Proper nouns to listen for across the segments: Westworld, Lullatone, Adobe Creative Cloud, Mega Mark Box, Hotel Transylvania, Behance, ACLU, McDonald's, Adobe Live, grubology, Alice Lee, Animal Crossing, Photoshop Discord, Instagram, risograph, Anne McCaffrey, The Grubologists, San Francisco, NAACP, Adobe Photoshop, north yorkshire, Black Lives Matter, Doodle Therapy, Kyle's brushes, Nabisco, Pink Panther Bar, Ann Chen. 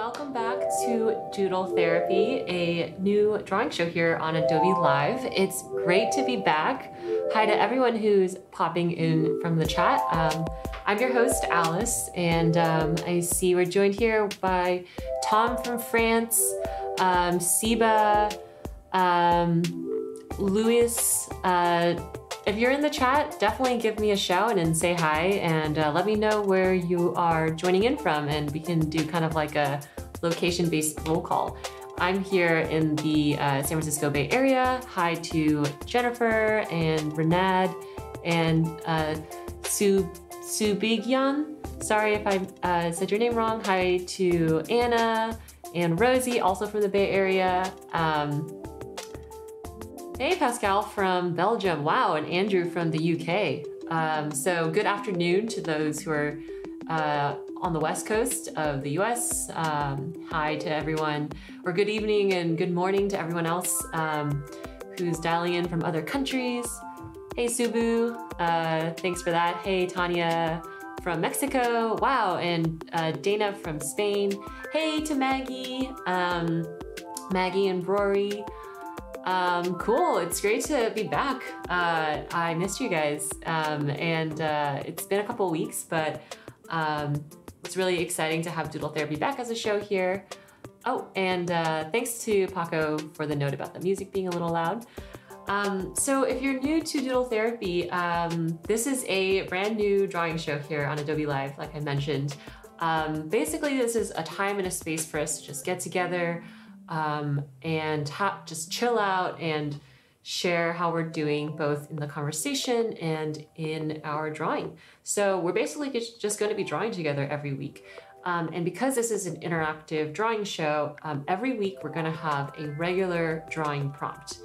Welcome back to Doodle Therapy, a new drawing show here on Adobe Live. It's great to be back. Hi to everyone who's popping in from the chat. I'm your host, Alice, and I see we're joined here by Tom from France, Siba, Louis. If you're in the chat, definitely give me a shout and say hi, and let me know where you are joining in from, and we can do kind of like a location-based roll call. I'm here in the San Francisco Bay Area. Hi to Jennifer and Renad and Subigyan. Sorry if I said your name wrong. Hi to Anna and Rosie, also from the Bay Area. Hey, Pascal from Belgium. Wow, and Andrew from the UK. So good afternoon to those who are on the west coast of the US. Hi to everyone, or good evening and good morning to everyone else who's dialing in from other countries. Hey, Subu, thanks for that. Hey, Tanya from Mexico. Wow, and Dana from Spain. Hey to Maggie, Maggie and Rory. Cool, it's great to be back. I missed you guys, and it's been a couple weeks, but it's really exciting to have Doodle Therapy back as a show here. Oh, and thanks to Paco for the note about the music being a little loud. So if you're new to Doodle Therapy, this is a brand new drawing show here on Adobe Live, like I mentioned. Basically, this is a time and a space for us to just get together, and just chill out and share how we're doing both in the conversation and in our drawing. So we're basically just going to be drawing together every week. And because this is an interactive drawing show, every week we're going to have a regular drawing prompt.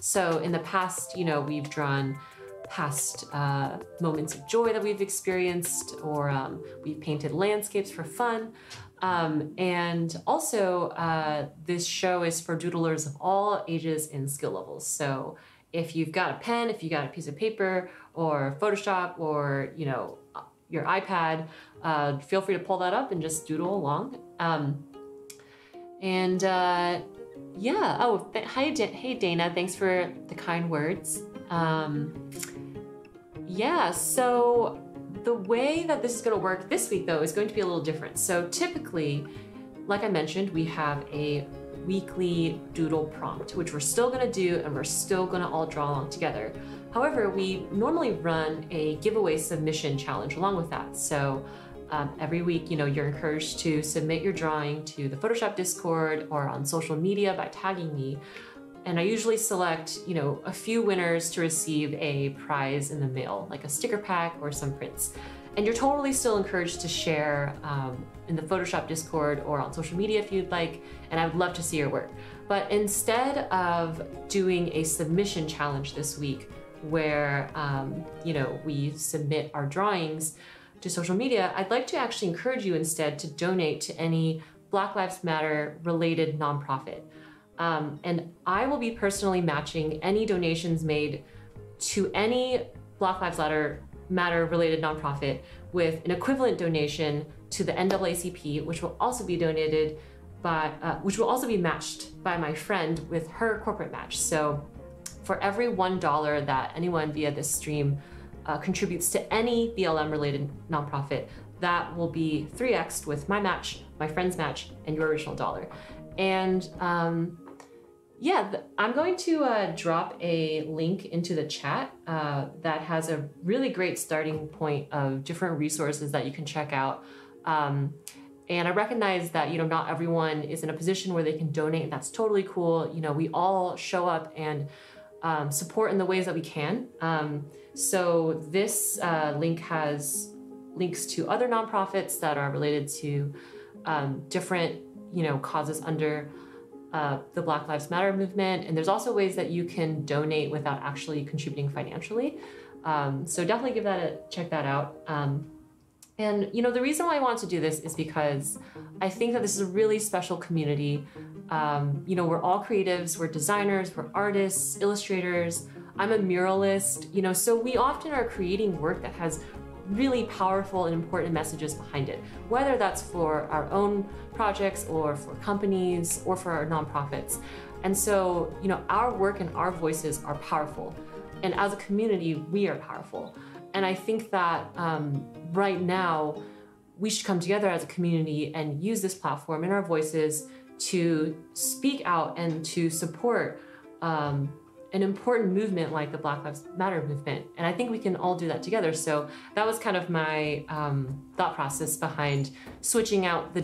So in the past, you know, we've drawn past moments of joy that we've experienced, or we've painted landscapes for fun. And also, this show is for doodlers of all ages and skill levels. So if you've got a pen, if you got a piece of paper or Photoshop or, you know, your iPad, feel free to pull that up and just doodle along. Yeah. Oh, hey Dana. Thanks for the kind words. Yeah. So the way that this is going to work this week, though, is going to be a little different. So typically, like I mentioned, we have a weekly doodle prompt, which we're still going to do, and we're still going to all draw along together. However, we normally run a giveaway submission challenge along with that. So every week, you know, you're encouraged to submit your drawing to the Photoshop Discord or on social media by tagging me. And I usually select, you know, a few winners to receive a prize in the mail, like a sticker pack or some prints. And you're totally still encouraged to share in the Photoshop Discord or on social media if you'd like, and I would love to see your work. But instead of doing a submission challenge this week where, you know, we submit our drawings to social media, I'd like to actually encourage you instead to donate to any Black Lives Matter related nonprofit. And I will be personally matching any donations made to any Black Lives Matter related nonprofit with an equivalent donation to the NAACP, which will also be donated by, which will also be matched by my friend with her corporate match. So for every $1 that anyone via this stream contributes to any BLM related nonprofit, that will be 3x'd with my match, my friend's match, and your original dollar. And yeah, I'm going to drop a link into the chat that has a really great starting point of different resources that you can check out. And I recognize that, you know, not everyone is in a position where they can donate, and that's totally cool. You know, we all show up and support in the ways that we can. So this link has links to other nonprofits that are related to different, you know, causes under the Black Lives Matter movement. And there's also ways that you can donate without actually contributing financially. So definitely give that check that out. And, you know, the reason why I want to do this is because I think that this is a really special community. You know, we're all creatives, we're designers, we're artists, illustrators. I'm a muralist, you know, so we often are creating work that has really powerful and important messages behind it, whether that's for our own projects or for companies or for our nonprofits. And so, you know, our work and our voices are powerful. And as a community, we are powerful. And I think that right now, we should come together as a community and use this platform and our voices to speak out and to support an important movement like the Black Lives Matter movement. And I think we can all do that together. So that was kind of my thought process behind switching out the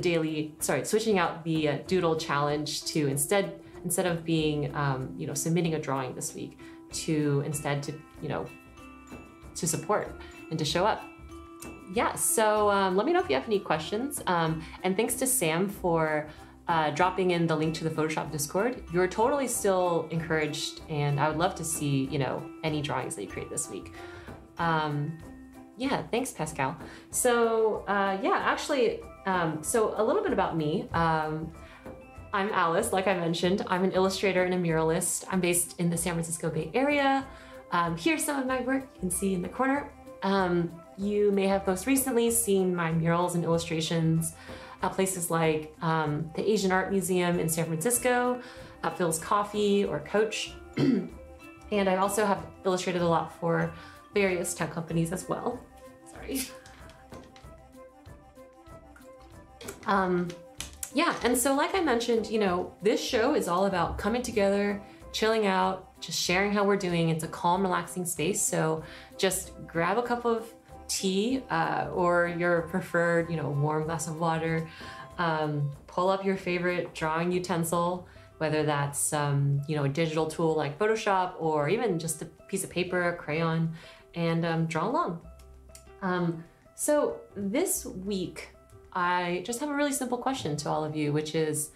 doodle challenge to instead of being, you know, submitting a drawing this week, to instead to, you know, to support and to show up. Yeah, so let me know if you have any questions. And thanks to Sam for dropping in the link to the Photoshop Discord. You're totally still encouraged, and I would love to see, you know, any drawings that you create this week. Yeah, thanks, Pascal. So yeah, actually, so a little bit about me. I'm Alice, like I mentioned. I'm an illustrator and a muralist. I'm based in the San Francisco Bay Area. Here's some of my work you can see in the corner. You may have most recently seen my murals and illustrations at places like the Asian Art Museum in San Francisco, at Phil's Coffee or Coach. And I also have illustrated a lot for various tech companies as well. Sorry. Yeah, and so like I mentioned, you know, this show is all about coming together, chilling out, just sharing how we're doing. It's a calm, relaxing space. So just grab a cup of tea or your preferred, you know, warm glass of water. Pull up your favorite drawing utensil, whether that's, you know, a digital tool like Photoshop or even just a piece of paper, a crayon, and draw along. So this week, I just have a really simple question to all of you, which is,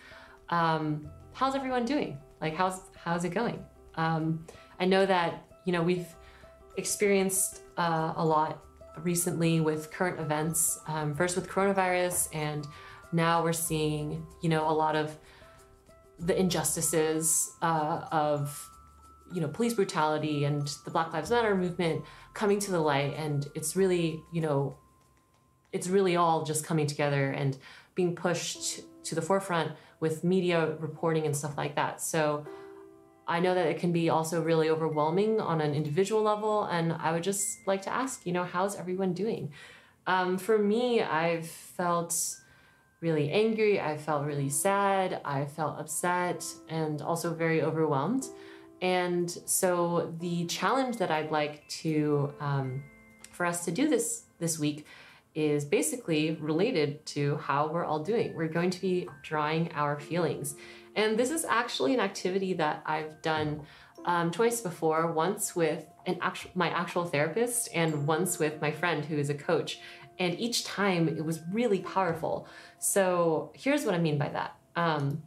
how's everyone doing? Like, how's it going? I know that, you know, we've experienced a lot recently with current events, first with coronavirus, and now we're seeing, you know, a lot of the injustices of, you know, police brutality and the Black Lives Matter movement coming to the light, and it's really, you know, it's really all just coming together and being pushed to the forefront with media reporting and stuff like that. So I know that it can be also really overwhelming on an individual level, and I would just like to ask, you know, how's everyone doing? For me, I've felt really angry, I felt really sad, I felt upset, and also very overwhelmed. And so the challenge that I'd like to, for us to do this week is basically related to how we're all doing. We're going to be drawing our feelings. And this is actually an activity that I've done twice before, once with my actual therapist and once with my friend who is a coach. And each time it was really powerful. So here's what I mean by that.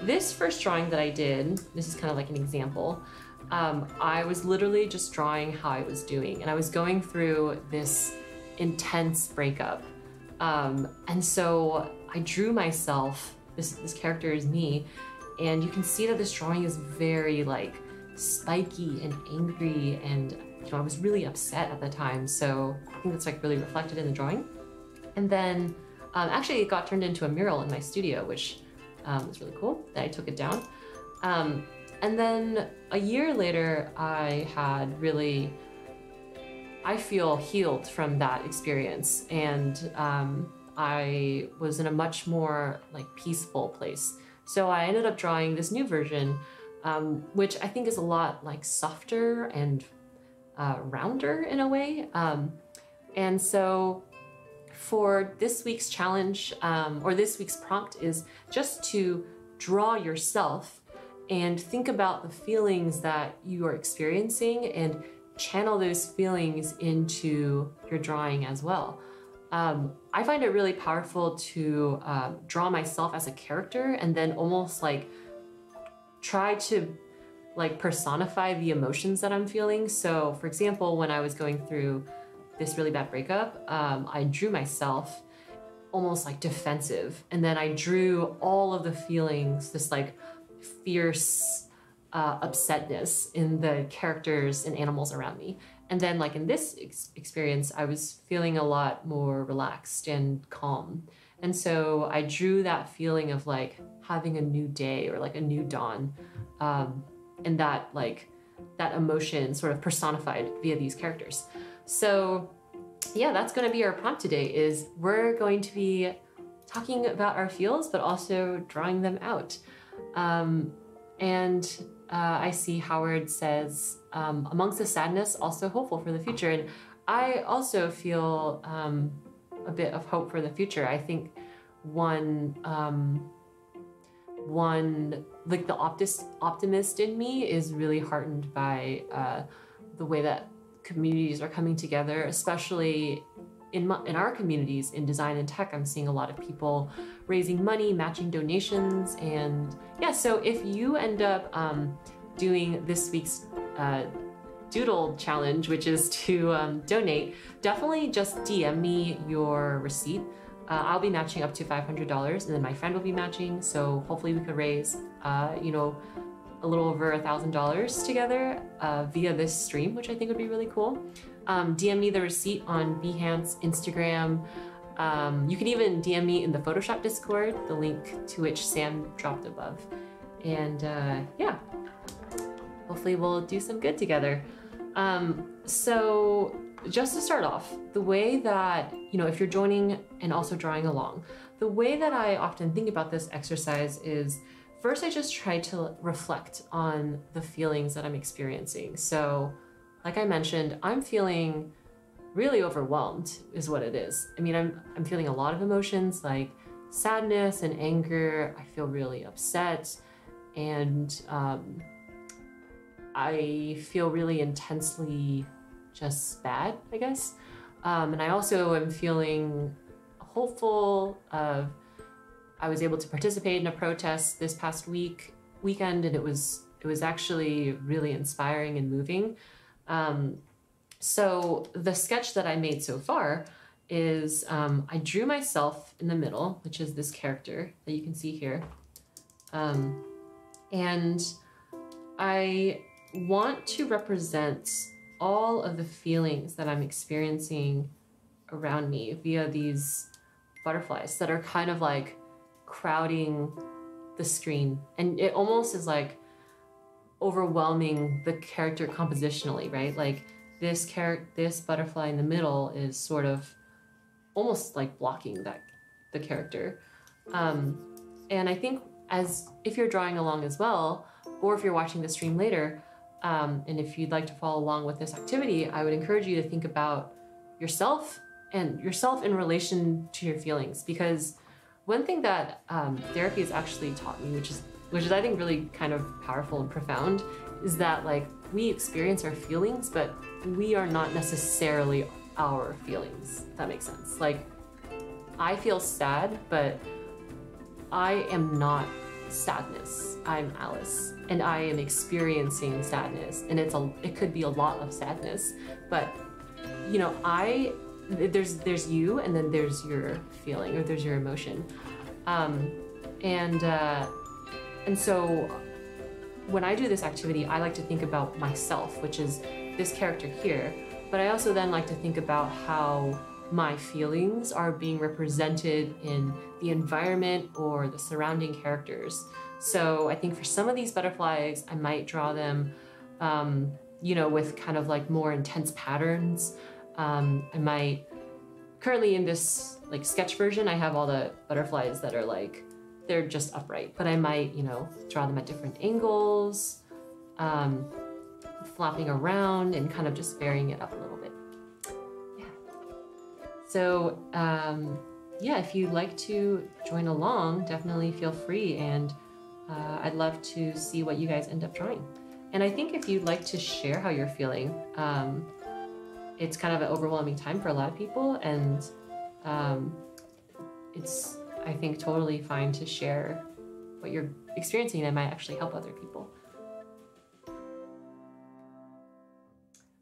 This first drawing that I did, this is kind of like an example. I was literally just drawing how I was doing, and I was going through this intense breakup. And so I drew myself. This character is me, and you can see that this drawing is very like spiky and angry, and you know, I was really upset at the time, so I think that's like really reflected in the drawing. And then actually it got turned into a mural in my studio, which was really cool. Then I took it down, and then a year later I had really, I feel healed from that experience, and I was in a much more like peaceful place. So I ended up drawing this new version, which I think is a lot like softer and rounder in a way. And so for this week's challenge, or this week's prompt, is just to draw yourself and think about the feelings that you are experiencing and channel those feelings into your drawing as well. I find it really powerful to draw myself as a character and then almost like try to like personify the emotions that I'm feeling. So for example, when I was going through this really bad breakup, I drew myself almost like defensive, and then I drew all of the feelings, this like fierce upsetness in the characters and animals around me. And then like in this experience, I was feeling a lot more relaxed and calm. And so I drew that feeling of like having a new day or like a new dawn. And that like, that emotion sort of personified via these characters. So yeah, that's gonna be our prompt today is we're going to be talking about our feels, but also drawing them out. I see Howard says, amongst the sadness, also hopeful for the future. And I also feel a bit of hope for the future. I think like the optimist in me is really heartened by the way that communities are coming together, especially in our communities in design and tech. I'm seeing a lot of people raising money, matching donations, and yeah, so if you end up doing this week's doodle challenge, which is to donate, definitely just DM me your receipt. I'll be matching up to $500 and then my friend will be matching, so hopefully we could raise you know, a little over $1,000 together via this stream, which I think would be really cool. DM me the receipt on Behance, Instagram. You can even DM me in the Photoshop Discord, the link to which Sam dropped above. And yeah, hopefully we'll do some good together. So just to start off, the way that, you know, if you're joining and also drawing along, the way that I often think about this exercise is first, I just try to reflect on the feelings that I'm experiencing. So like I mentioned, I'm feeling really overwhelmed is what it is. I mean, I'm feeling a lot of emotions like sadness and anger. I feel really upset and I feel really intensely just bad, I guess. And I also am feeling hopeful of, I was able to participate in a protest this past weekend, and it was actually really inspiring and moving. So the sketch that I made so far is I drew myself in the middle, which is this character that you can see here. And I want to represent all of the feelings that I'm experiencing around me via these butterflies that are kind of like crowding the screen, and it almost is like overwhelming the character compositionally, right? Like this butterfly in the middle is sort of almost like blocking the character. And I think if you're drawing along as well, or if you're watching the stream later, and if you'd like to follow along with this activity, I would encourage you to think about yourself in relation to your feelings, because one thing that therapy has actually taught me, which is I think really kind of powerful and profound, is that like we experience our feelings, but we are not necessarily our feelings, if that makes sense. Like I feel sad, but I am not sadness. I'm Alice and I am experiencing sadness, and it could be a lot of sadness, but you know, there's you, and then there's your feeling, or there's your emotion. And so when I do this activity, I like to think about myself, which is this character here, but I also then like to think about how my feelings are being represented in the environment or the surrounding characters. So I think for some of these butterflies, I might draw them, you know, with kind of like more intense patterns. I might, currently in this like sketch version, I have all the butterflies that are like, they're just upright, but I might, you know, draw them at different angles, flopping around and kind of just varying it up a little bit. Yeah. So yeah, if you'd like to join along, definitely feel free, and I'd love to see what you guys end up drawing. And I think if you'd like to share how you're feeling, it's kind of an overwhelming time for a lot of people, and it's, I think, totally fine to share what you're experiencing that might actually help other people.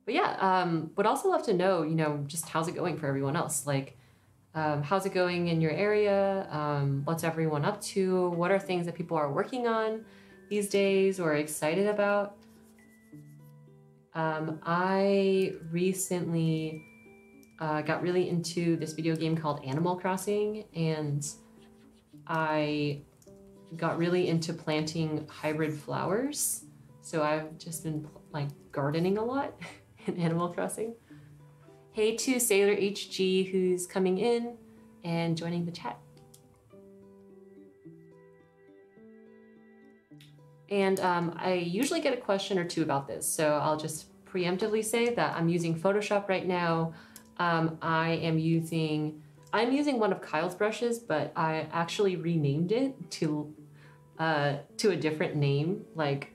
But yeah, would also love to know, you know, just how's it going for everyone else? Like, how's it going in your area? What's everyone up to? What are things that people are working on? these days or excited about. I recently got really into this video game called Animal Crossing, and I got really into planting hybrid flowers. So I've just been like gardening a lot in Animal Crossing. Hey to Sailor HG, who's coming in and joining the chat. And I usually get a question or two about this, so I'll just preemptively say that I'm using Photoshop right now. I'm using one of Kyle's brushes, but I actually renamed it to a different name, like,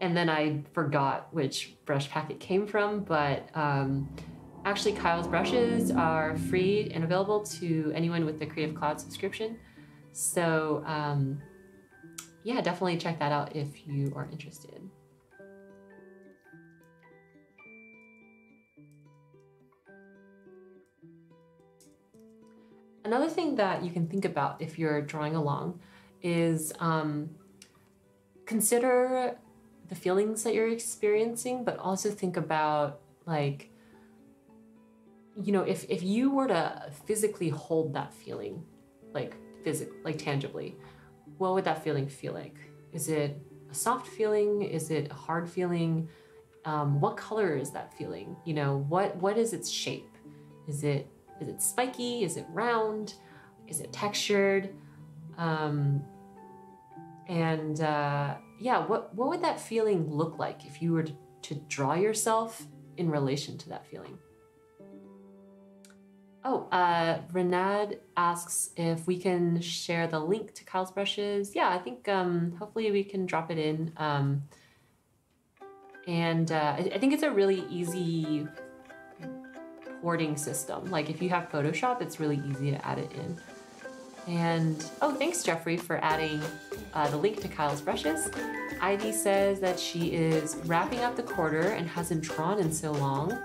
and then I forgot which brush pack it came from. But actually, Kyle's brushes are free and available to anyone with the Creative Cloud subscription. So yeah, definitely check that out if you are interested. Another thing that you can think about if you're drawing along is consider the feelings that you're experiencing, but also think about, like, you know, if you were to physically hold that feeling, like physically, like tangibly, what would that feeling feel like? Is it a soft feeling? Is it a hard feeling? What color is that feeling? You know, what is its shape? Is it spiky? Is it round? Is it textured? Yeah, what would that feeling look like if you were to draw yourself in relation to that feeling? Oh, Renad asks if we can share the link to Kyle's brushes. Yeah, I think hopefully we can drop it in. I think it's a really easy porting system. Like, if you have Photoshop, it's really easy to add it in. And oh, thanks Jeffrey for adding the link to Kyle's brushes. Ivy says that she is wrapping up the quarter and hasn't drawn in so long.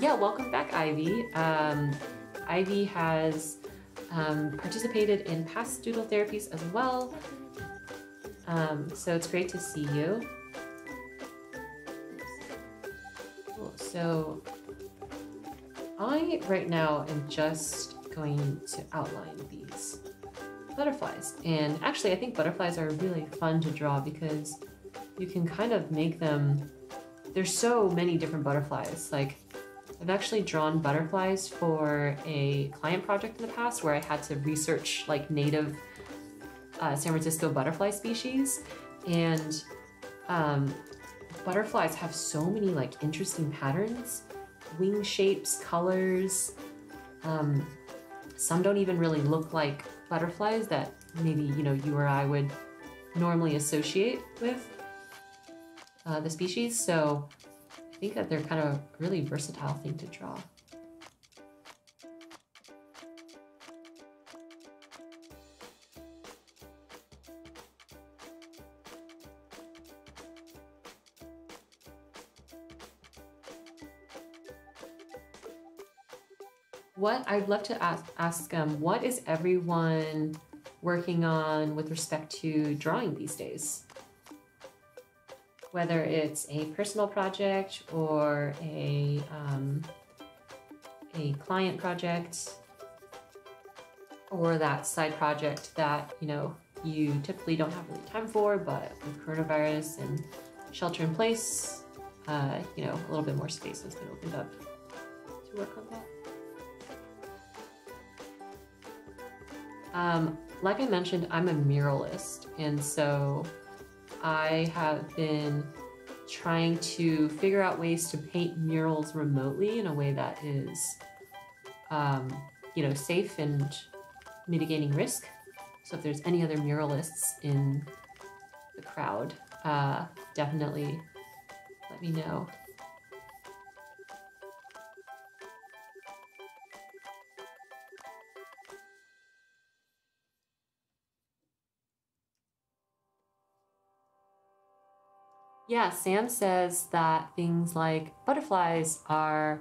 Yeah, welcome back, Ivy. Ivy has participated in past Doodle Therapies as well. So it's great to see you. Cool. So I right now am just going to outline these butterflies. And actually, I think butterflies are really fun to draw because you can kind of make them, there's so many different butterflies. Like, I've actually drawn butterflies for a client project in the past where I had to research like native San Francisco butterfly species, and butterflies have so many like interesting patterns, wing shapes, colors. Some don't even really look like butterflies that maybe, you know, you or I would normally associate with the species. So I think that they're kind of a really versatile thing to draw. What I'd love to ask what is everyone working on with respect to drawing these days? Whether it's a personal project or a client project, or that side project that, you know, you typically don't have really time for, but with coronavirus and shelter in place, you know, a little bit more space has been opened up to work on that. Like I mentioned, I'm a muralist, and so I have been trying to figure out ways to paint murals remotely in a way that is, you know, safe and mitigating risk. So if there's any other muralists in the crowd, definitely let me know. Yeah, Sam says that things like butterflies are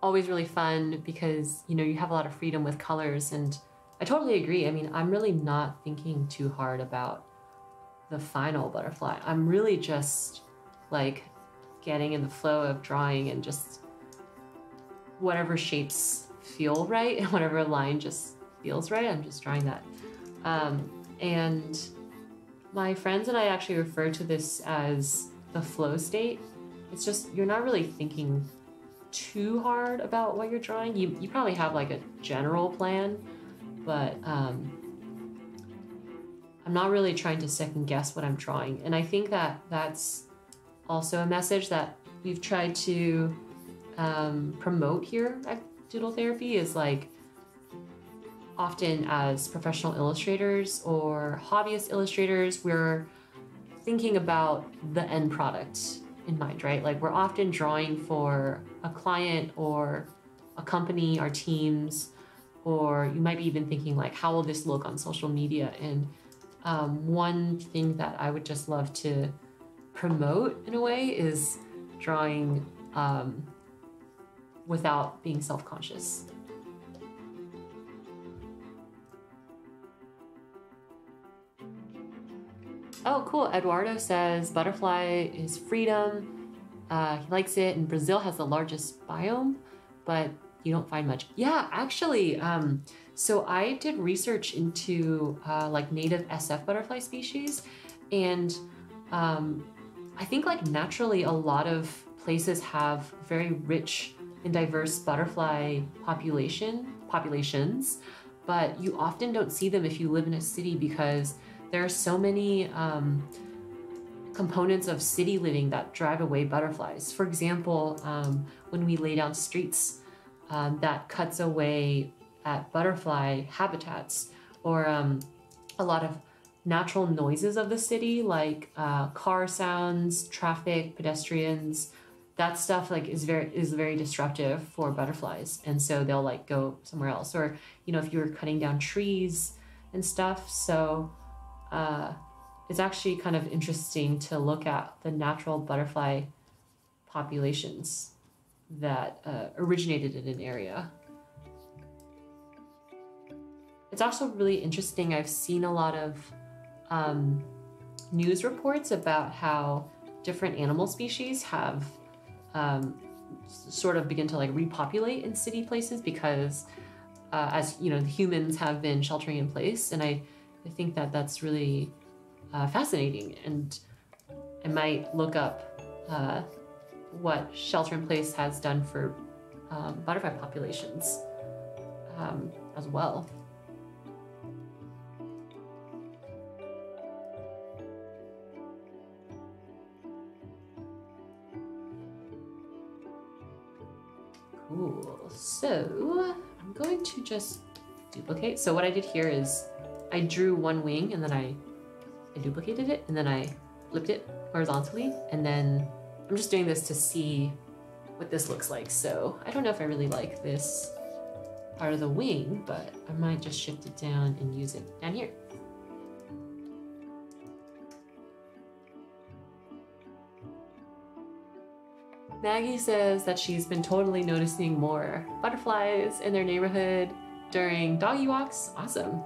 always really fun because, you know, you have a lot of freedom with colors, and I totally agree. I mean, I'm really not thinking too hard about the final butterfly. I'm really just like getting in the flow of drawing and just whatever shapes feel right and whatever line just feels right, I'm just drawing that. And my friends and I actually refer to this as the flow state. It's just, you're not really thinking too hard about what you're drawing. You probably have like a general plan, but I'm not really trying to second guess what I'm drawing. And I think that that's also a message that we've tried to promote here at Doodle Therapy, is like, often as professional illustrators or hobbyist illustrators, we're thinking about the end product in mind, right? Like, we're often drawing for a client or a company, our teams, or you might be even thinking like, how will this look on social media? And one thing that I would just love to promote in a way is drawing without being self-conscious. Oh, cool. Eduardo says butterfly is freedom. He likes it. And Brazil has the largest biome, but you don't find much. Yeah, actually. So I did research into like native SF butterfly species. And I think like naturally a lot of places have very rich and diverse butterfly populations, but you often don't see them if you live in a city, because there are so many components of city living that drive away butterflies. For example, when we lay down streets, that cuts away at butterfly habitats, or a lot of natural noises of the city, like car sounds, traffic, pedestrians. That stuff like is very disruptive for butterflies, and so they'll like go somewhere else. Or, you know, if you're cutting down trees and stuff, so. It's actually kind of interesting to look at the natural butterfly populations that originated in an area. It's also really interesting. I've seen a lot of news reports about how different animal species have sort of begin to like repopulate in city places, because as you know, the humans have been sheltering in place, and I think that that's really fascinating, and I might look up what shelter-in-place has done for butterfly populations as well. Cool, so I'm going to just duplicate. So what I did here is I drew one wing, and then I duplicated it, and then I flipped it horizontally, and then I'm just doing this to see what this looks like. So I don't know if I really like this part of the wing, but I might just shift it down and use it down here. Maggie says that she's been totally noticing more butterflies in their neighborhood during doggy walks. Awesome.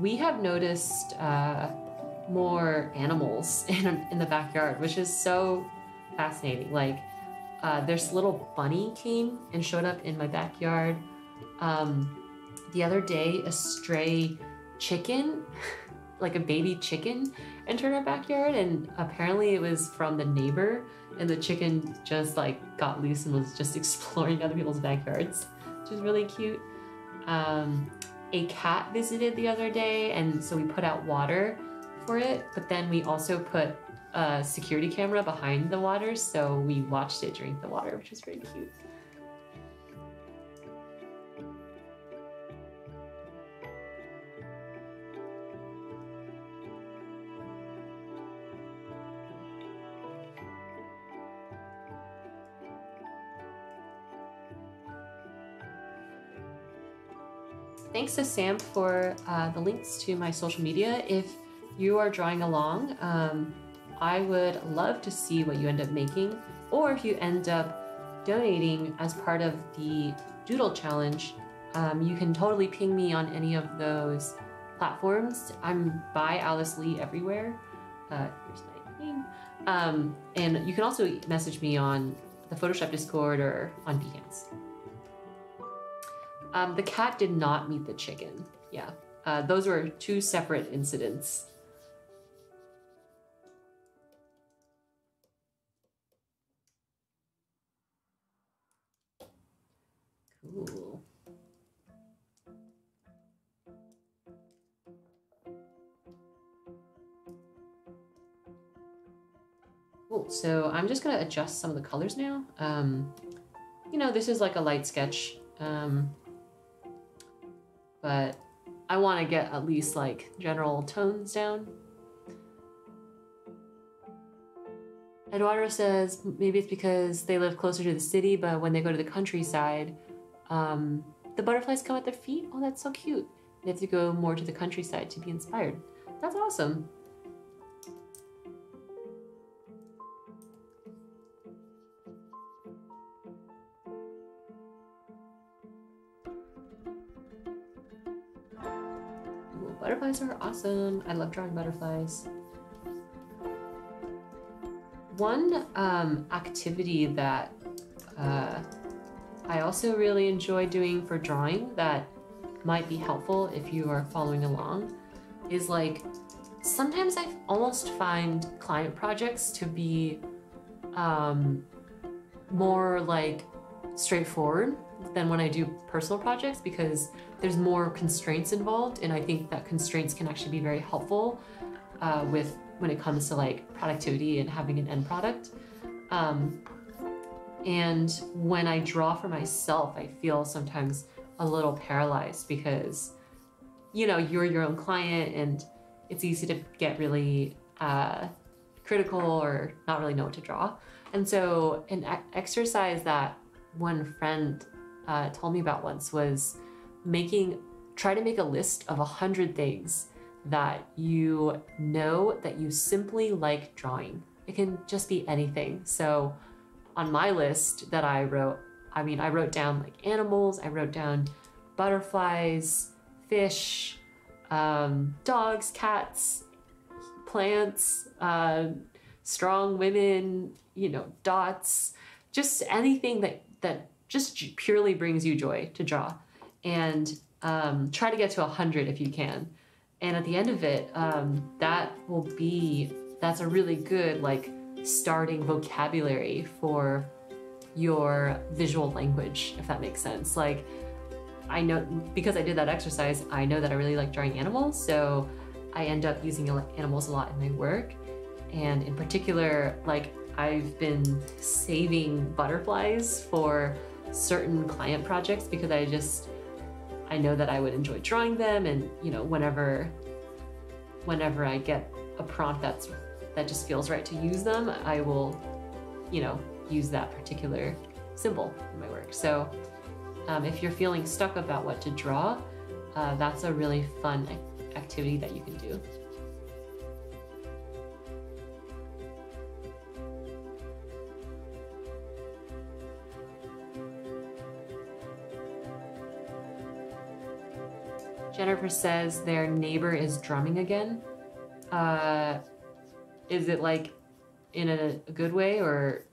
We have noticed more animals in the backyard, which is so fascinating. Like, this little bunny came and showed up in my backyard. The other day, a stray chicken, like a baby chicken, entered our backyard, and apparently it was from the neighbor, and the chicken just like got loose and was just exploring other people's backyards, which is really cute. A cat visited the other day, and so we put out water for it, but then we also put a security camera behind the water, so we watched it drink the water, which was very cute. Thanks to Sam for the links to my social media. If you are drawing along, I would love to see what you end up making, or if you end up donating as part of the Doodle Challenge, you can totally ping me on any of those platforms. I'm by Alice Lee everywhere. Here's my name. And you can also message me on the Photoshop Discord or on Behance. The cat did not meet the chicken. Yeah, those were two separate incidents. Cool. Cool, so I'm just gonna adjust some of the colors now. You know, this is like a light sketch, but I wanna get at least like general tones down. Eduardo says, maybe it's because they live closer to the city, but when they go to the countryside, the butterflies come at their feet. Oh, that's so cute. They have to go more to the countryside to be inspired. That's awesome. Ooh, butterflies are awesome. I love drawing butterflies. One activity that I also really enjoy doing for drawing that might be helpful if you are following along is, like, sometimes I almost find client projects to be more like straightforward than when I do personal projects, because there's more constraints involved, and I think that constraints can actually be very helpful with when it comes to like productivity and having an end product. And when I draw for myself, I feel sometimes a little paralyzed because, you know, you're your own client and it's easy to get really critical or not really know what to draw. And so an exercise that one friend told me about once was try to make a list of 100 things that you know that you simply like drawing. It can just be anything. So on my list that I wrote, I mean, I wrote down like animals, I wrote down butterflies, fish, dogs, cats, plants, strong women, you know, dots, just anything that just purely brings you joy to draw. And try to get to 100 if you can. And at the end of it, that's a really good like starting vocabulary for your visual language, if that makes sense. Like, I know, because I did that exercise, I know that I really like drawing animals, so I end up using animals a lot in my work. And in particular, like, I've been saving butterflies for certain client projects because I know that I would enjoy drawing them, and you know, whenever I get a prompt that just feels right to use them, I will, you know, use that particular symbol in my work. So if you're feeling stuck about what to draw, that's a really fun activity that you can do. Jennifer says their neighbor is drumming again. Is it like in a good way, or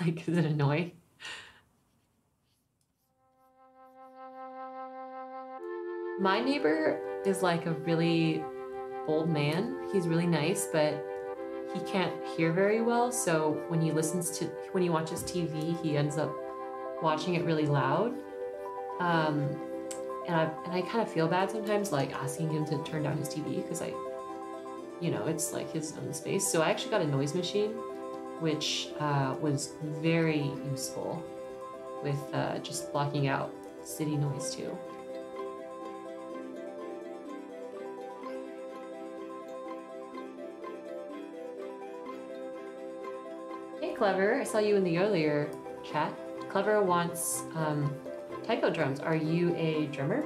like, is it annoying? My neighbor is like a really old man. He's really nice, but he can't hear very well. So when he watches TV, he ends up watching it really loud. And I kind of feel bad sometimes, like asking him to turn down his TV, because you know, it's like his own space. So I actually got a noise machine, which was very useful with just blocking out city noise too. Hey Clever, I saw you in the earlier chat. Clever wants taiko drums. Are you a drummer?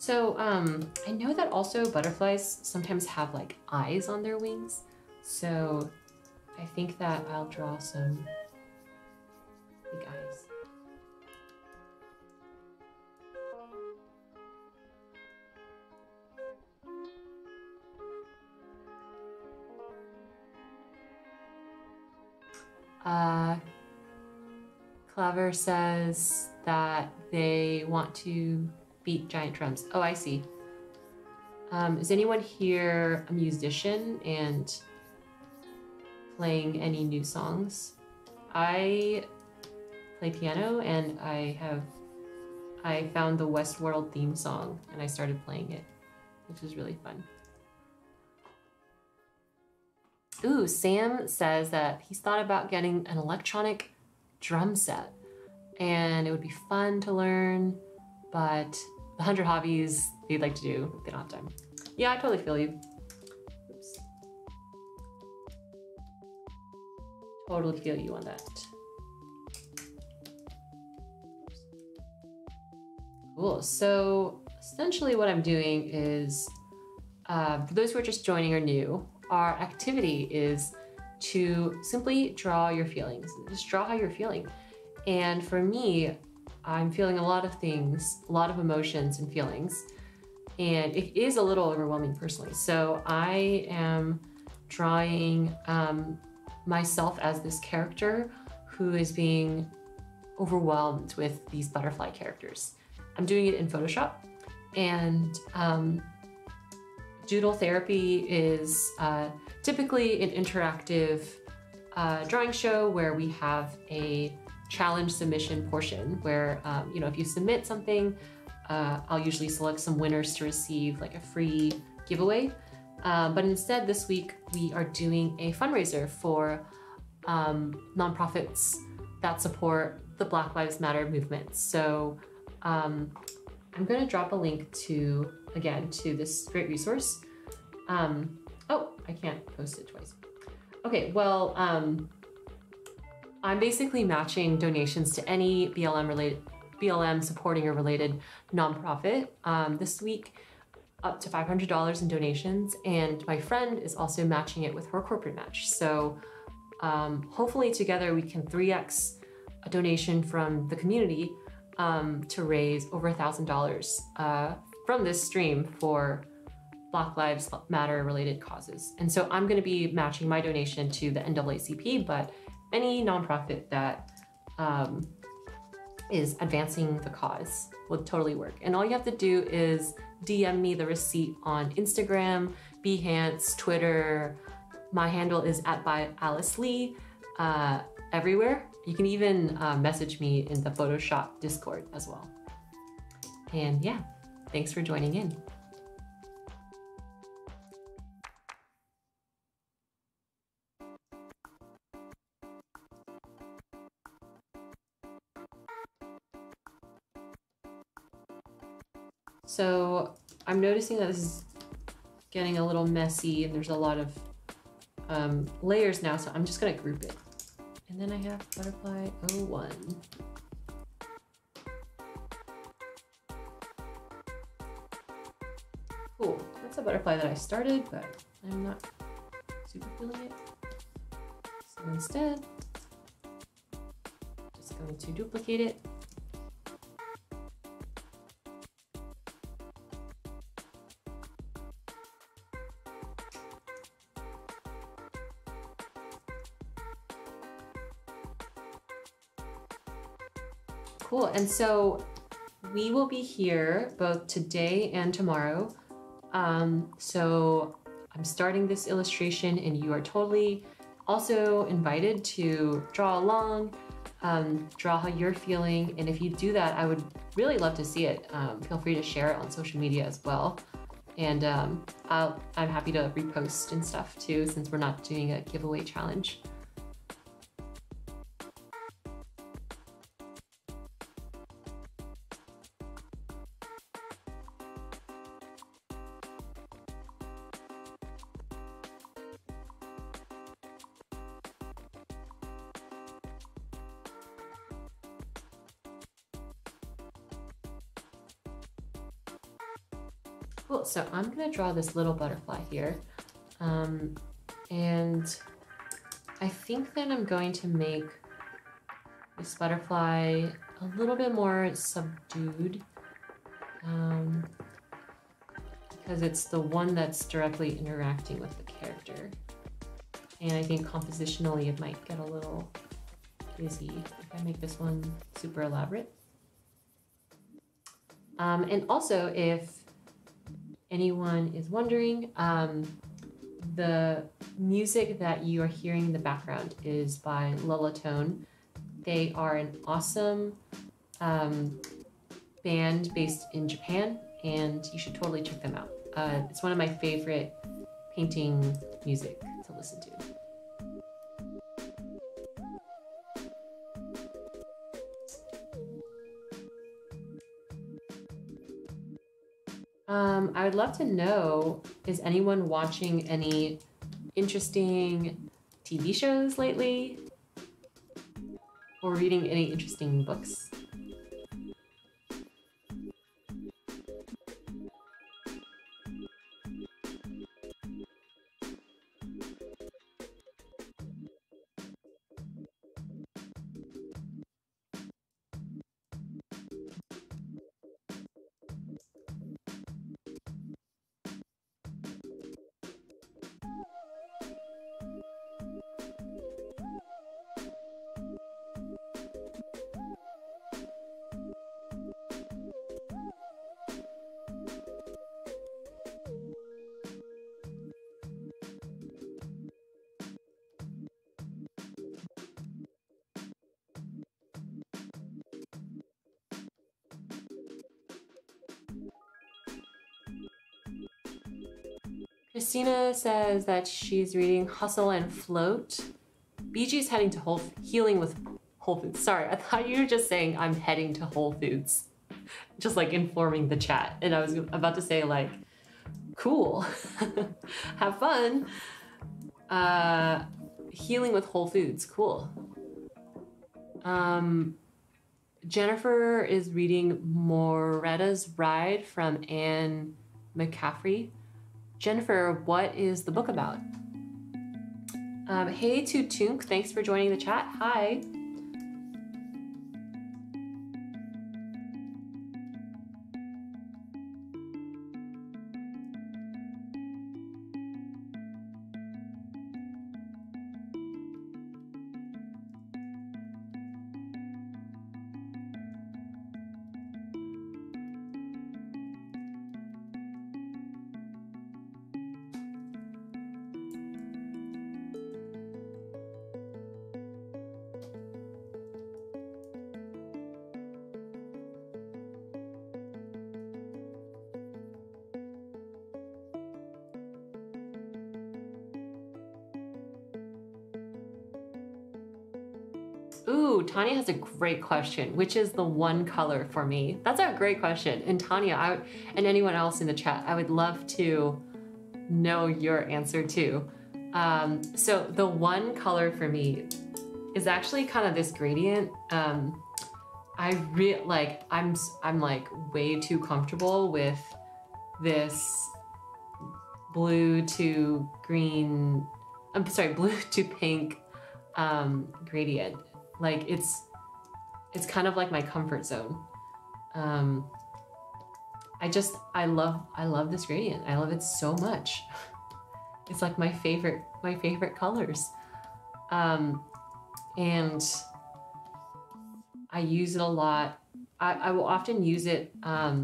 So I know that also butterflies sometimes have like eyes on their wings. So I think that I'll draw some big eyes. Claver says that they want to beat giant drums. Oh, I see. Is anyone here a musician and playing any new songs? I play piano and I found the Westworld theme song and I started playing it, which is really fun. Ooh, Sam says that he's thought about getting an electronic drum set and it would be fun to learn, but the 100 hobbies they'd like to do if they don't have time. Yeah, I totally feel you. Oops. Totally feel you on that. Oops. Cool, so essentially what I'm doing is, for those who are just joining or new, our activity is to simply draw your feelings. Just draw how you're feeling. And for me, I'm feeling a lot of things, a lot of emotions and feelings. And it is a little overwhelming personally. So I am drawing myself as this character who is being overwhelmed with these butterfly characters. I'm doing it in Photoshop, and Doodle Therapy is typically an interactive drawing show where we have a challenge submission portion where, you know, if you submit something, I'll usually select some winners to receive like a free giveaway. But instead this week we are doing a fundraiser for nonprofits that support the Black Lives Matter movement. So I'm gonna drop a link to, again, to this great resource. Oh, I can't post it twice. Okay, well, I'm basically matching donations to any BLM supporting or related nonprofit this week, up to $500 in donations. And my friend is also matching it with her corporate match. So hopefully together we can 3x a donation from the community to raise over $1,000 from this stream for Black Lives Matter related causes. And so I'm gonna be matching my donation to the NAACP, but any nonprofit that is advancing the cause will totally work. And all you have to do is DM me the receipt on Instagram, Behance, Twitter. My handle is @byAliceLee everywhere. You can even message me in the Photoshop Discord as well. And yeah. Thanks for joining in. So I'm noticing that this is getting a little messy and there's a lot of layers now, so I'm just gonna group it. And then I have butterfly 01. Cool, that's a butterfly that I started, but I'm not super feeling it. So instead, just going to duplicate it. Cool, and so we will be here both today and tomorrow. So I'm starting this illustration and you are totally also invited to draw along, draw how you're feeling. And if you do that, I would really love to see it. Feel free to share it on social media as well. And I'm happy to repost and stuff too, since we're not doing a giveaway challenge. Cool, so I'm gonna draw this little butterfly here. And I think that I'm going to make this butterfly a little bit more subdued, because it's the one that's directly interacting with the character. And I think compositionally it might get a little busy if I make this one super elaborate. And also, if anyone is wondering, the music that you are hearing in the background is by Lullatone. They are an awesome band based in Japan, and you should totally check them out. It's one of my favorite painting music to listen to. I would love to know, is anyone watching any interesting TV shows lately? Or reading any interesting books? Christina says that she's reading Hustle and Float. BG's heading to Whole Foods. Sorry, I thought you were just saying I'm heading to Whole Foods. Just like informing the chat. And I was about to say like, cool, have fun. Healing with Whole Foods, cool. Jennifer is reading Moretta's Ride from Anne McCaffrey. Jennifer, what is the book about? Hey Tutunk, thanks for joining the chat. Hi. Tanya has a great question, which is the one color for me? That's a great question. And Tanya, and anyone else in the chat, I would love to know your answer too. So the one color for me is actually kind of this gradient. I'm like way too comfortable with this blue to green, I'm sorry, blue to pink gradient. Like it's kind of like my comfort zone. I love this gradient. I love it so much. It's like my favorite colors. And I use it a lot. I will often use it, I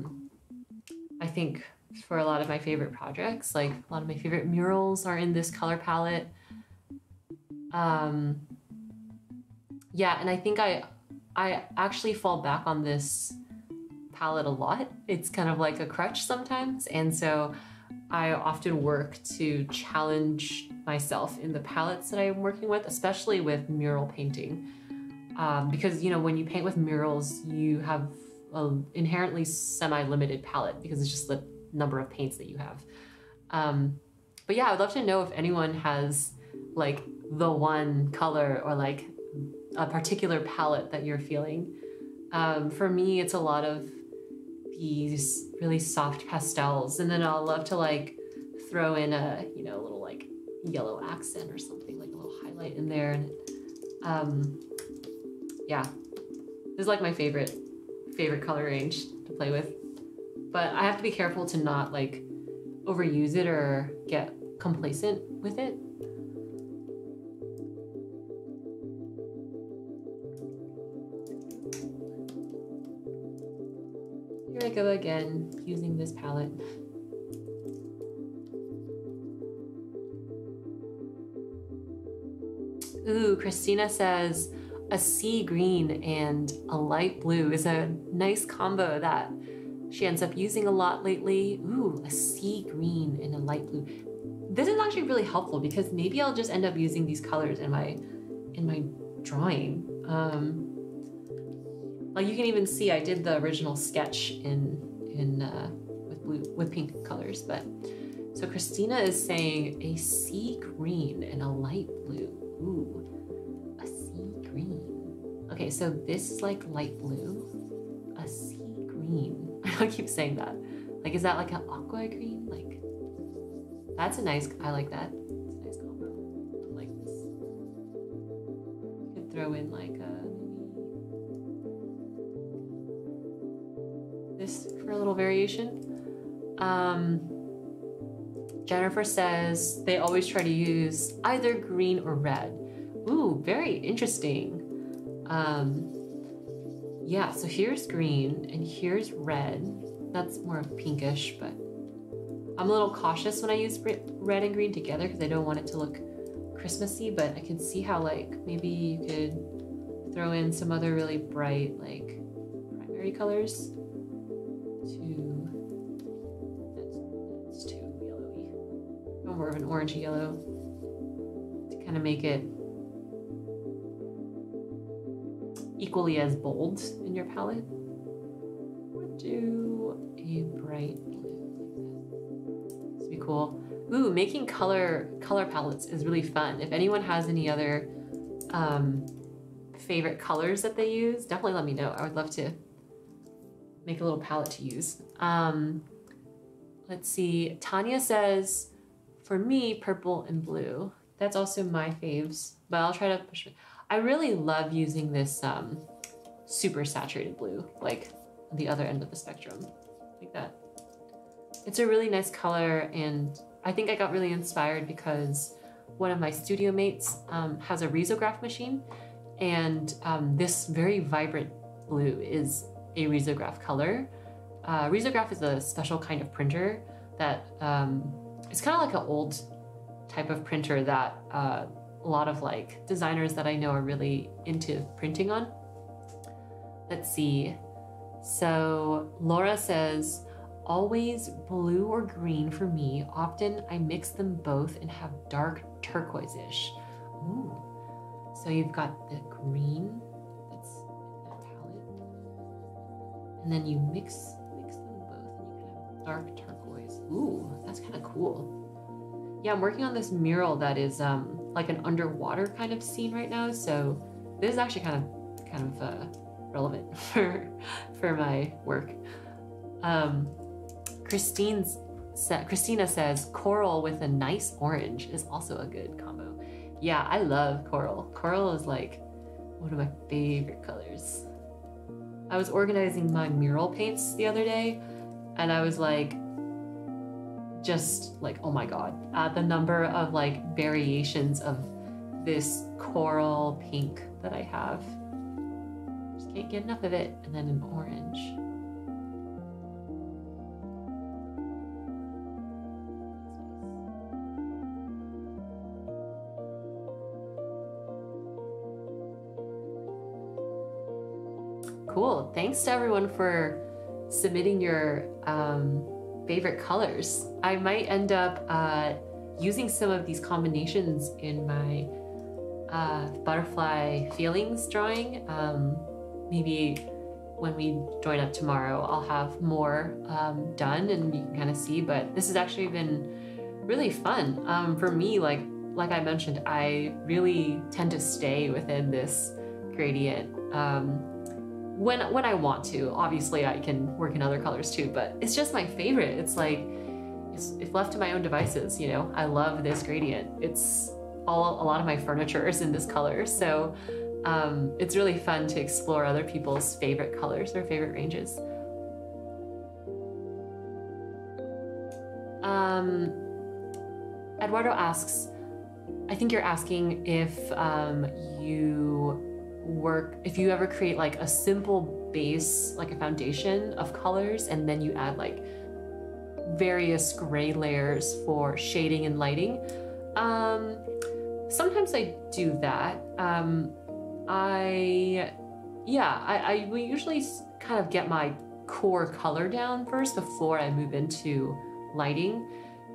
think, for a lot of my favorite projects. Like a lot of my favorite murals are in this color palette. Yeah, and I think I actually fall back on this palette a lot. It's kind of like a crutch sometimes, and so I often work to challenge myself in the palettes that I'm working with, especially with mural painting. Because, you know, when you paint with murals, you have an inherently semi-limited palette because it's just the number of paints that you have. But yeah, I'd love to know if anyone has like the one color or like a particular palette that you're feeling. For me, it's a lot of these really soft pastels, and then I'll love to like throw in a, you know, little like yellow accent or something, like a little highlight in there. And yeah, this is like my favorite color range to play with, but I have to be careful to not like overuse it or get complacent with it. Here I go again, using this palette. Ooh, Christina says, a sea green and a light blue is a nice combo that she ends up using a lot lately. Ooh, a sea green and a light blue. This is actually really helpful because maybe I'll just end up using these colors in my drawing. Like you can even see, I did the original sketch with pink colors. But so Christina is saying a sea green and a light blue. Ooh, a sea green. Okay, so this is like light blue, a sea green. I keep saying that. Like, is that like an aqua green? Like, that's a nice. I like that. It's a nice combo. I like this. You could throw in like a. For a little variation. Jennifer says they always try to use either green or red. Ooh, very interesting. Yeah, so here's green and here's red. That's more pinkish, but I'm a little cautious when I use red and green together because I don't want it to look Christmassy, but I can see how like maybe you could throw in some other really bright like primary colors. That's too yellowy. More of an orangey yellow to kind of make it equally as bold in your palette. Or do a bright blue like that. This would be cool. Ooh, making color palettes is really fun. If anyone has any other favorite colors that they use, definitely let me know. I would love to make a little palette to use. Let's see, Tanya says, for me, purple and blue. That's also my faves, but I'll try to push it. I really love using this super saturated blue, like the other end of the spectrum, like that. It's a really nice color, and I think I got really inspired because one of my studio mates has a risograph machine, and this very vibrant blue is a risograph color. Risograph is a special kind of printer that it's kind of like an old type of printer that a lot of like designers that I know are really into printing on. Let's see. So Laura says, always blue or green for me. Often I mix them both and have dark turquoise-ish. Ooh. So you've got the green, and then you mix them both and you can have dark turquoise. Ooh, that's kind of cool. Yeah, I'm working on this mural that is like an underwater kind of scene right now. So this is actually kind of relevant for my work. Christina says coral with a nice orange is also a good combo. Yeah, I love coral. Coral is like one of my favorite colors. I was organizing my mural paints the other day and I was like, just like, oh my God, the number of like variations of this coral pink that I have. Just can't get enough of it. And then an orange. Cool. Thanks to everyone for submitting your favorite colors. I might end up using some of these combinations in my butterfly feelings drawing. Maybe when we join up tomorrow, I'll have more done and you can kind of see, but this has actually been really fun. For me, like I mentioned, I really tend to stay within this gradient. when I want to. Obviously I can work in other colors too, but it's just my favorite. It's like, if left to my own devices, you know, I love this gradient. It's all, a lot of my furniture is in this color. So it's really fun to explore other people's favorite colors or favorite ranges. Eduardo asks, I think you're asking if if you ever create like a simple base, like a foundation of colors, and then you add like various gray layers for shading and lighting. Sometimes I do that. I will usually kind of get my core color down first before I move into lighting.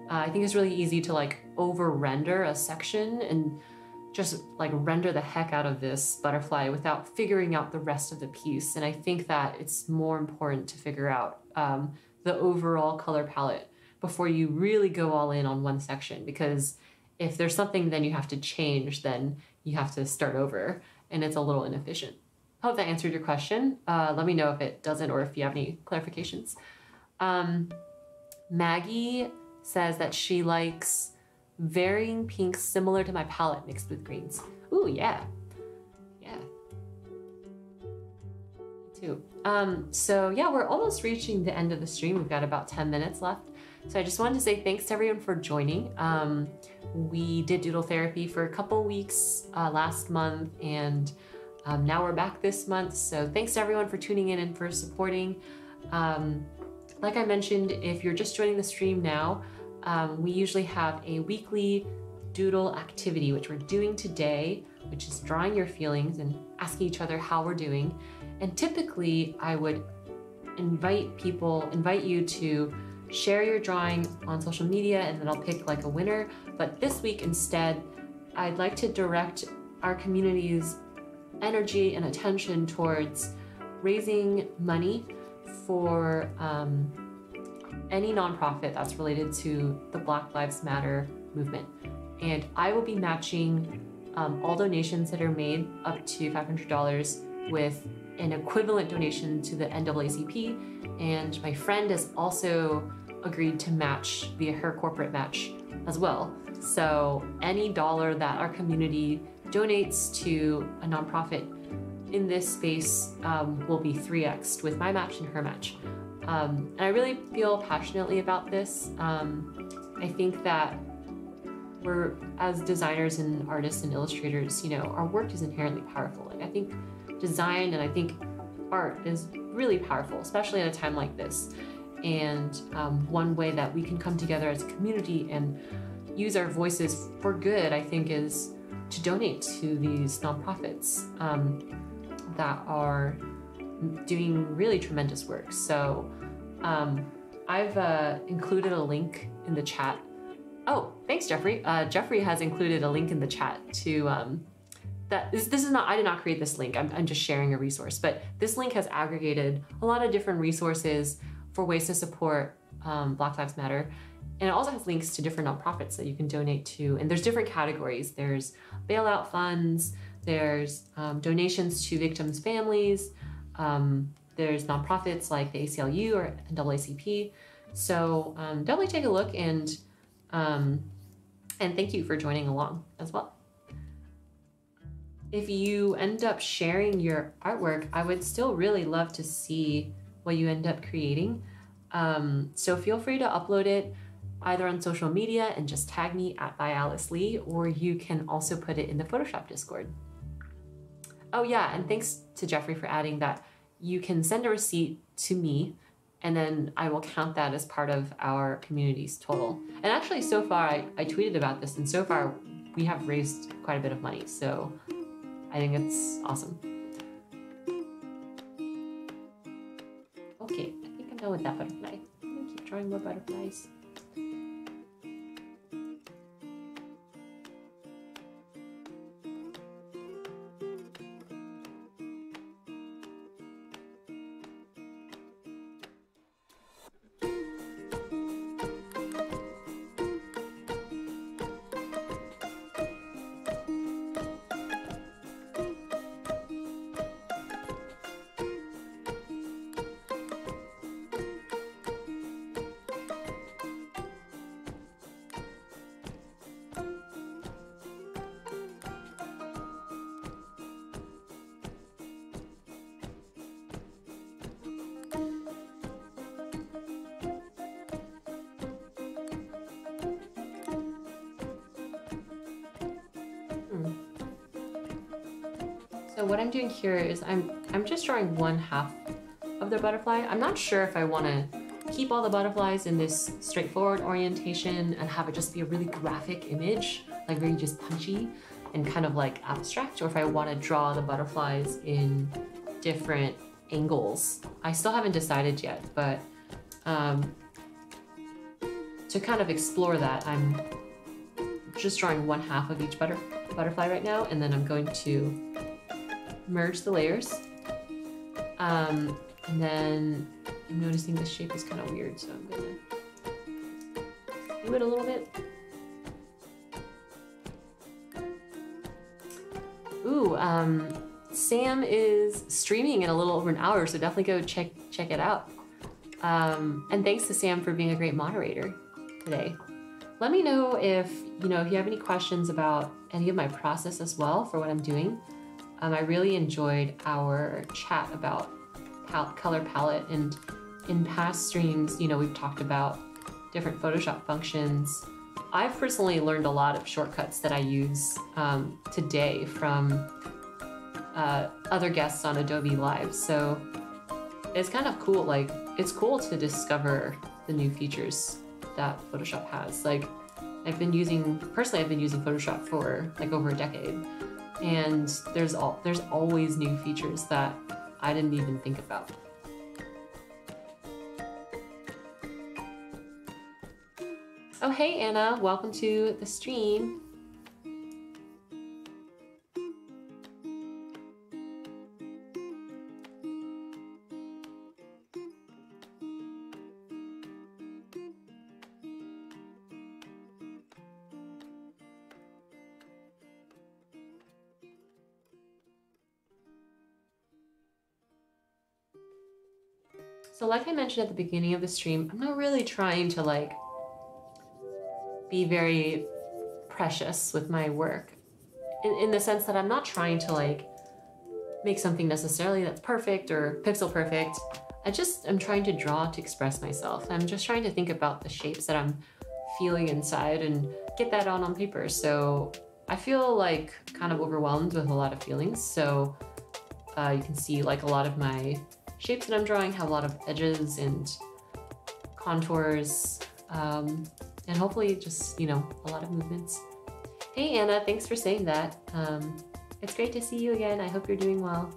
I think it's really easy to like over render a section and just like render the heck out of this butterfly without figuring out the rest of the piece. And I think that it's more important to figure out the overall color palette before you really go all in on one section, because if there's something then you have to change, then you have to start over and it's a little inefficient. Hope that answered your question. Let me know if it doesn't or if you have any clarifications. Maggie says that she likes varying pinks similar to my palette mixed with greens. Ooh, yeah. Yeah. Too. So yeah, we're almost reaching the end of the stream. We've got about 10 minutes left. So I just wanted to say thanks to everyone for joining. We did Doodle Therapy for a couple weeks last month, and now we're back this month. So thanks to everyone for tuning in and for supporting. Like I mentioned, if you're just joining the stream now, we usually have a weekly doodle activity, which we're doing today, which is drawing your feelings and asking each other how we're doing. And typically I would invite you to share your drawing on social media, and then I'll pick like a winner. But this week instead, I'd like to direct our community's energy and attention towards raising money for any nonprofit that's related to the Black Lives Matter movement. And I will be matching all donations that are made up to $500 with an equivalent donation to the NAACP. And my friend has also agreed to match via her corporate match as well. So any dollar that our community donates to a nonprofit in this space will be 3x'd with my match and her match. And I really feel passionately about this. I think that we're, as designers and artists and illustrators, you know, our work is inherently powerful. Like, I think design and I think art is really powerful, especially at a time like this. And one way that we can come together as a community and use our voices for good, I think, is to donate to these nonprofits that are doing really tremendous work. So I've included a link in the chat. Oh, thanks, Jeffrey. Jeffrey has included a link in the chat to I did not create this link. I'm just sharing a resource, but this link has aggregated a lot of different resources for ways to support Black Lives Matter. And it also has links to different nonprofits that you can donate to. And there's different categories. There's bailout funds, there's donations to victims' families, there's nonprofits like the ACLU or NAACP. So definitely take a look, and thank you for joining along as well. If you end up sharing your artwork, I would still really love to see what you end up creating. So feel free to upload it either on social media and just tag me at @byAliceLee, or you can also put it in the Photoshop Discord. Oh yeah, and thanks to Jeffrey for adding that you can send a receipt to me, and then I will count that as part of our community's total. And actually, so far, I tweeted about this, and so far we have raised quite a bit of money, so I think it's awesome. Okay, I think I'm done with that butterfly. I'm gonna keep drawing more butterflies. So what I'm doing here is I'm just drawing one half of the butterfly. I'm not sure if I want to keep all the butterflies in this straightforward orientation and have it just be a really graphic image, like really just punchy and kind of like abstract, or if I want to draw the butterflies in different angles. I still haven't decided yet, but to kind of explore that, I'm just drawing one half of each butterfly right now, and then I'm going to merge the layers. And then I'm noticing this shape is kind of weird, so I'm gonna do it a little bit. Ooh, Sam is streaming in a little over an hour, so definitely go check it out. And thanks to Sam for being a great moderator today. Let me know if you have any questions about any of my process as well for what I'm doing. I really enjoyed our chat about color palette, and in past streams, we've talked about different Photoshop functions. I've personally learned a lot of shortcuts that I use today from other guests on Adobe Live. So it's kind of cool. Like, it's cool to discover the new features that Photoshop has. Like, I've been using Photoshop for like over a decade, and there's always new features that I didn't even think about. Oh, hey, Anna, welcome to the stream. So like I mentioned at the beginning of the stream, I'm not really trying to like be very precious with my work in the sense that I'm not trying to like make something necessarily that's perfect or pixel perfect. I'm trying to draw to express myself. I'm just trying to think about the shapes that I'm feeling inside and get that out on paper. So I feel like kind of overwhelmed with a lot of feelings. So you can see like a lot of my shapes that I'm drawing have a lot of edges and contours, and hopefully just, a lot of movements. Hey, Anna, thanks for saying that. It's great to see you again. I hope you're doing well.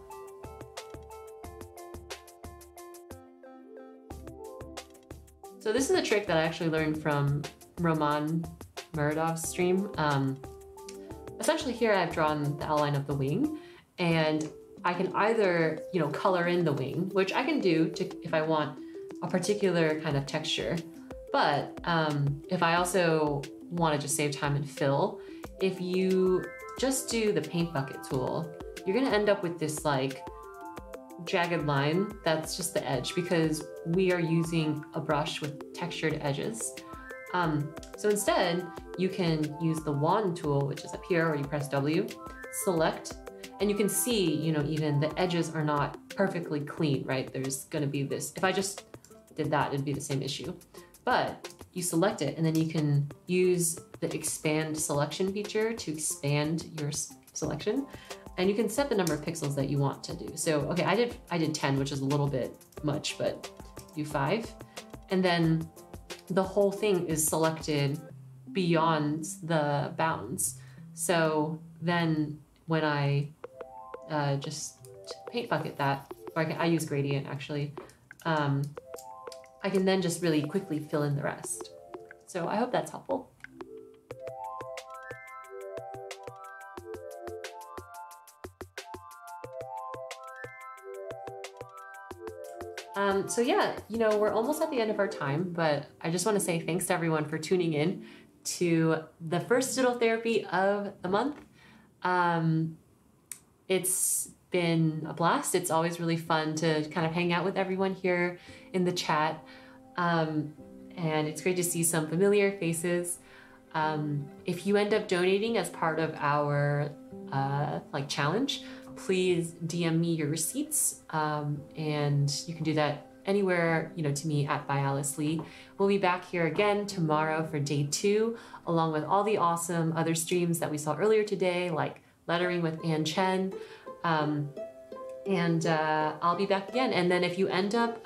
So this is a trick that I actually learned from Roman Muradov's stream. Essentially here I've drawn the outline of the wing, and I can either, color in the wing, which I can do if I want a particular kind of texture. But if I also want to just save time and fill, if you just do the paint bucket tool, you're going to end up with this like jagged line that's just the edge, because we are using a brush with textured edges. So instead, you can use the wand tool, which is up here, where you press W, select. And you can see, even the edges are not perfectly clean, right? There's going to be this, if I just did that, it'd be the same issue, but you select it and then you can use the expand selection feature to expand your selection, and you can set the number of pixels that you want to do. So, okay, I did 10, which is a little bit much, but do 5. And then the whole thing is selected beyond the bounds. So then when I just paint bucket that, or I use gradient actually, I can then just really quickly fill in the rest. So I hope that's helpful. So yeah, we're almost at the end of our time, but I just want to say thanks to everyone for tuning in to the first Doodle Therapy of the month. It's been a blast. It's always really fun to kind of hang out with everyone here in the chat. And it's great to see some familiar faces. If you end up donating as part of our like challenge, please DM me your receipts. And you can do that anywhere, to me at @AliceLee. We'll be back here again tomorrow for day 2, along with all the awesome other streams that we saw earlier today, like Lettering with Ann Chen, I'll be back again. And then if you end up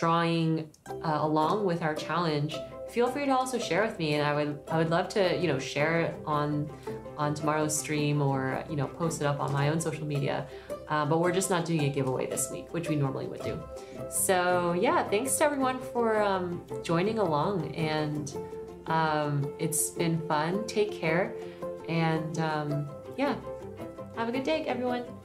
drawing along with our challenge, feel free to also share with me, and I would love to, you know, share it on tomorrow's stream, or, you know, post it up on my own social media. But we're just not doing a giveaway this week, which we normally would do. So yeah, thanks to everyone for joining along, and it's been fun. Take care, and yeah, have a good day, everyone.